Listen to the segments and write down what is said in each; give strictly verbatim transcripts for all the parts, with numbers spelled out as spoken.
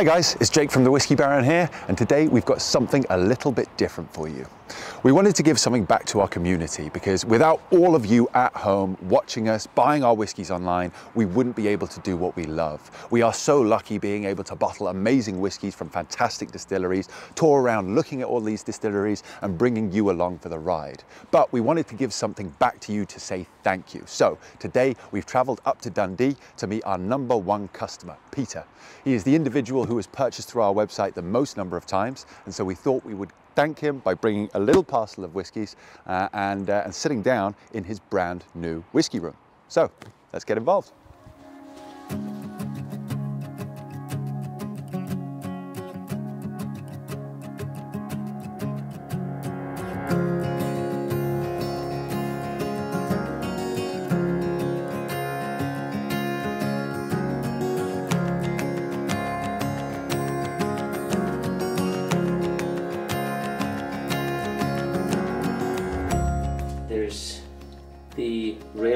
Hi guys, it's Jake from the Whisky Baron here, and today we've got something a little bit different for you. We wanted to give something back to our community because without all of you at home watching us, buying our whiskies online, we wouldn't be able to do what we love. We are so lucky being able to bottle amazing whiskies from fantastic distilleries, tour around looking at all these distilleries and bringing you along for the ride. But we wanted to give something back to you to say thank you. So today we've traveled up to Dundee to meet our number one customer, Peter. He is the individual who has purchased through our website the most number of times, and so we thought we would thank him by bringing a little parcel of whiskies uh, and, uh, and sitting down in his brand new whiskey room. So let's get involved.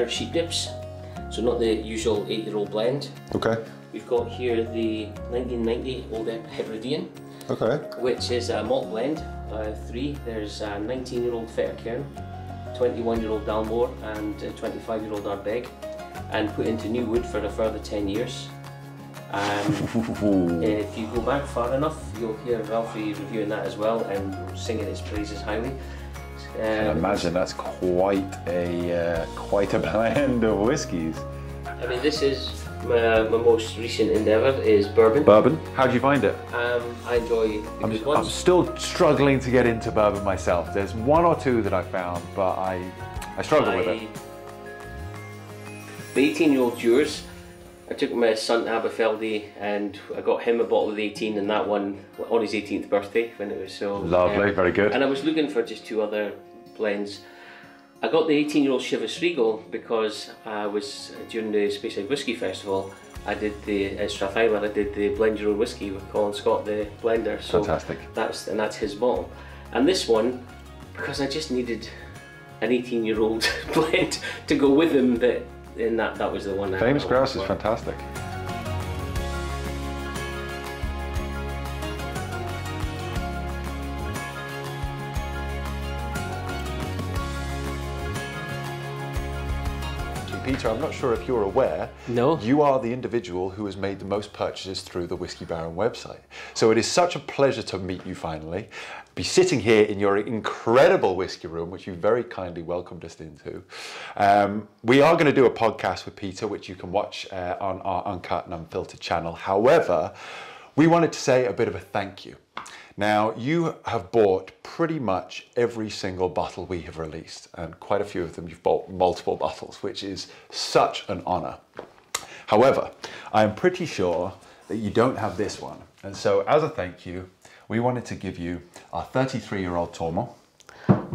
Sheep dips, so not the usual eight-year-old blend. Okay. We've got here the nineteen ninety Old Ep Hebridean. Okay. Which is a malt blend of three. There's a nineteen-year-old fetter cairn, twenty-one-year-old dalmore, and a twenty-five-year-old arbeg, and put into new wood for a further ten years. Um, if you go back far enough, you'll hear Alfie reviewing that as well and singing its praises highly. Um, I can imagine that's quite a uh, quite a blend of whiskies. I mean, this is my, my most recent endeavour is bourbon. Bourbon. How do you find it? Um, I enjoy the I'm, good ones. I'm still struggling to get into bourbon myself. There's one or two that I found, but I I struggle I, with it. The eighteen-year-old Jewers. I took my son to Aberfeldy and I got him a bottle of eighteen and that one on his eighteenth birthday when it was so... Lovely, um, very good. And I was looking for just two other blends. I got the eighteen-year-old Chivas Regal because I was, during the Speyside Whiskey Festival, I did the, at Strathfiler, I did the blend your own whiskey with Colin Scott, the blender. So fantastic. That's, and that's his bottle. And this one, because I just needed an eighteen-year-old blend to go with him that And that, that was the one. Famous Grouse is fantastic. Peter, I'm not sure if you're aware, no. You are the individual who has made the most purchases through the Whisky Baron website. So it is such a pleasure to meet you finally, be sitting here in your incredible whisky room, which you very kindly welcomed us into. Um, we are going to do a podcast with Peter, which you can watch uh, on our Uncut and Unfiltered channel. However, we wanted to say a bit of a thank you. Now, you have bought pretty much every single bottle we have released, and quite a few of them you've bought multiple bottles, which is such an honor. However, I am pretty sure that you don't have this one. And so as a thank you, we wanted to give you our thirty-three-year-old Tormo.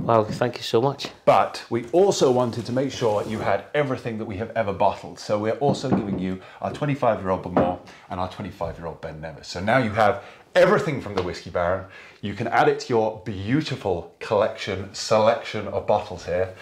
Well, thank you so much. But we also wanted to make sure you had everything that we have ever bottled. So we're also giving you our twenty-five-year-old Bermore and our twenty-five-year-old Ben Nevis. So now you have everything from the Whisky Baron. You can add it to your beautiful collection, selection of bottles here.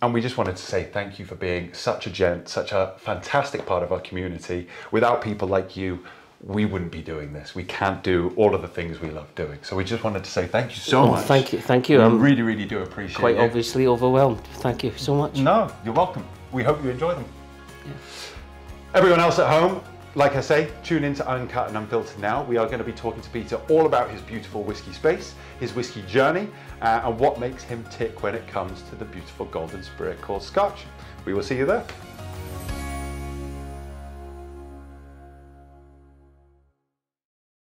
And we just wanted to say thank you for being such a gent, such a fantastic part of our community. Without people like you, we wouldn't be doing this. We can't do all of the things we love doing. So we just wanted to say thank you so much. Thank you, thank you. I really, really do appreciate it. Quite obviously overwhelmed. Thank you so much. No, you're welcome. We hope you enjoy them. Yeah. Everyone else at home, like I say, tune in to Uncut and Unfiltered now. We are going to be talking to Peter all about his beautiful whiskey space, his whiskey journey, uh, and what makes him tick when it comes to the beautiful golden spirit called Scotch. We will see you there.